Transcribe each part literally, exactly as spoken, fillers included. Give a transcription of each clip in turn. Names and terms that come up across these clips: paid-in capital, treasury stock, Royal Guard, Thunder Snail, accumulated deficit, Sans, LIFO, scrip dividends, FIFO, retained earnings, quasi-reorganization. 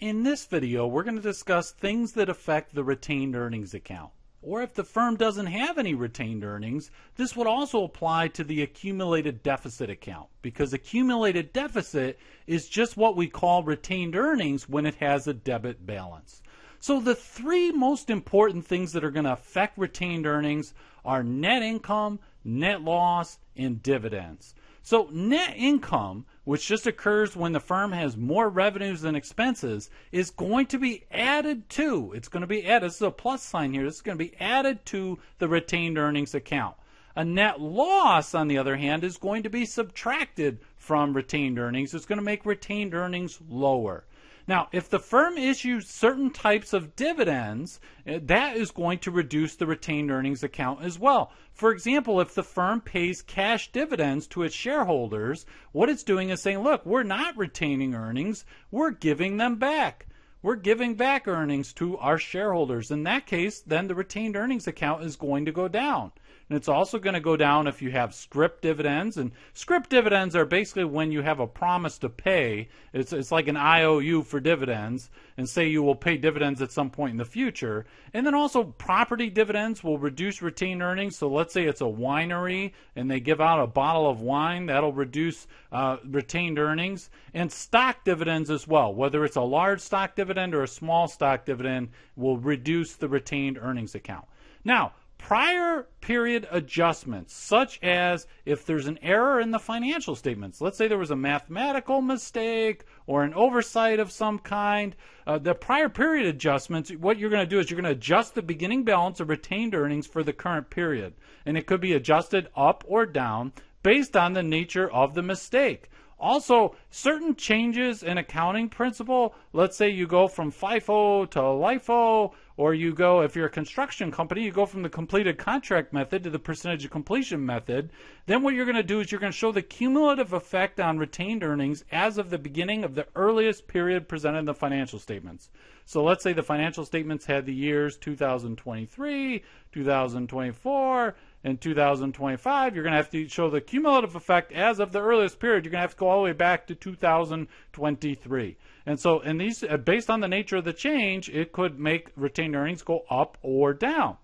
In this video, we're going to discuss things that affect the retained earnings account. Or if the firm doesn't have any retained earnings, this would also apply to the accumulated deficit account, because accumulated deficit is just what we call retained earnings when it has a debit balance. So the three most important things that are going to affect retained earnings are net income, net loss, and dividends. So net income, which just occurs when the firm has more revenues than expenses, is going to be added to, it's going to be added, this is a plus sign here, this is going to be added to the retained earnings account. A net loss, on the other hand, is going to be subtracted from retained earnings. It's going to make retained earnings lower. Now, if the firm issues certain types of dividends, that is going to reduce the retained earnings account as well. For example, if the firm pays cash dividends to its shareholders, what it's doing is saying, look, we're not retaining earnings, we're giving them back. We're giving back earnings to our shareholders. In that case, then the retained earnings account is going to go down. And it's also going to go down if you have scrip dividends. And scrip dividends are basically when you have a promise to pay. It's, it's like an I O U for dividends, and say you will pay dividends at some point in the future. And then also property dividends will reduce retained earnings. So let's say it's a winery and they give out a bottle of wine. That'll reduce uh, retained earnings. And stock dividends as well, whether it's a large stock dividend or a small stock dividend, will reduce the retained earnings account. Now, prior period adjustments, such as if there's an error in the financial statements, let's say there was a mathematical mistake or an oversight of some kind, uh, the prior period adjustments, what you're going to do is you're going to adjust the beginning balance of retained earnings for the current period, and it could be adjusted up or down based on the nature of the mistake. Also, certain changes in accounting principle, let's say you go from FIFO to LIFO, or you go, if you're a construction company, you go from the completed contract method to the percentage of completion method, then what you're going to do is you're going to show the cumulative effect on retained earnings as of the beginning of the earliest period presented in the financial statements. So let's say the financial statements had the years two thousand twenty-three, two thousand twenty-four, in two thousand twenty-five, you're going to have to show the cumulative effect as of the earliest period. You're going to have to go all the way back to two thousand twenty-three. And so in these, based on the nature of the change, it could make retained earnings go up or down.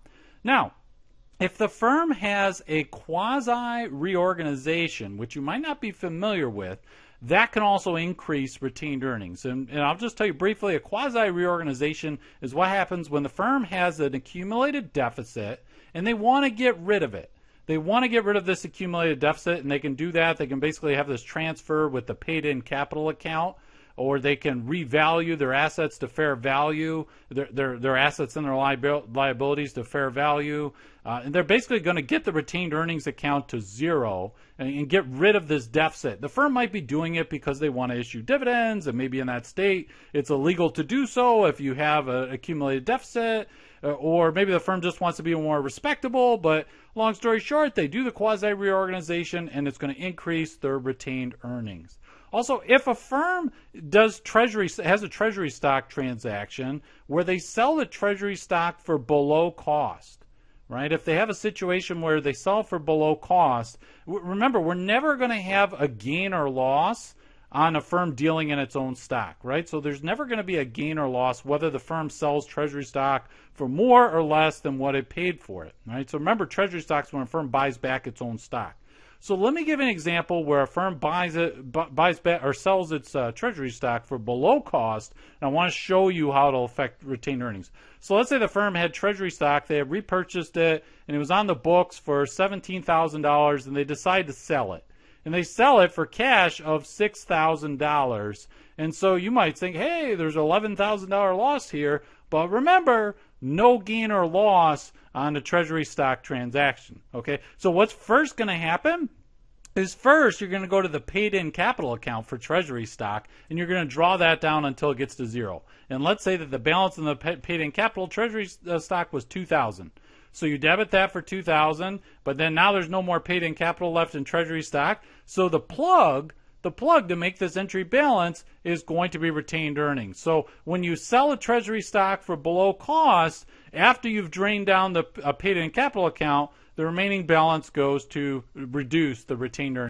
Now, if the firm has a quasi-reorganization, which you might not be familiar with, that can also increase retained earnings. And, and I'll just tell you briefly, a quasi-reorganization is what happens when the firm has an accumulated deficit and they want to get rid of it. They want to get rid of this accumulated deficit, and they can do that. They can basically have this transfer with the paid-in capital account, or they can revalue their assets to fair value, their, their, their assets and their liabil liabilities to fair value. Uh, and they're basically going to get the retained earnings account to zero and, and get rid of this deficit. The firm might be doing it because they want to issue dividends, and maybe in that state it's illegal to do so if you have an accumulated deficit. Or maybe the firm just wants to be more respectable, but long story short, they do the quasi-reorganization and it's going to increase their retained earnings. Also, if a firm does treasury, has a treasury stock transaction where they sell the treasury stock for below cost, right? If they have a situation where they sell for below cost, remember, we're never going to have a gain or loss on a firm dealing in its own stock, right? So there's never going to be a gain or loss whether the firm sells treasury stock for more or less than what it paid for it, right? So remember, treasury stock's when a firm buys back its own stock. So let me give an example where a firm buys it, buys back or sells its uh, treasury stock for below cost, and I want to show you how it'll affect retained earnings. So let's say the firm had treasury stock, they had repurchased it, and it was on the books for seventeen thousand dollars, and they decide to sell it. And they sell it for cash of six thousand dollars. And so you might think, hey, there's an eleven thousand dollar loss here. But remember, no gain or loss on the treasury stock transaction. Okay, so what's first going to happen is first you're going to go to the paid-in capital account for treasury stock, and you're going to draw that down until it gets to zero. And let's say that the balance in the paid-in capital treasury stock was two thousand dollars. So you debit that for two thousand dollars, but then now there's no more paid-in capital left in treasury stock. So the plug, the plug to make this entry balance is going to be retained earnings. So when you sell a treasury stock for below cost, after you've drained down the paid-in capital account, the remaining balance goes to reduce the retained earnings.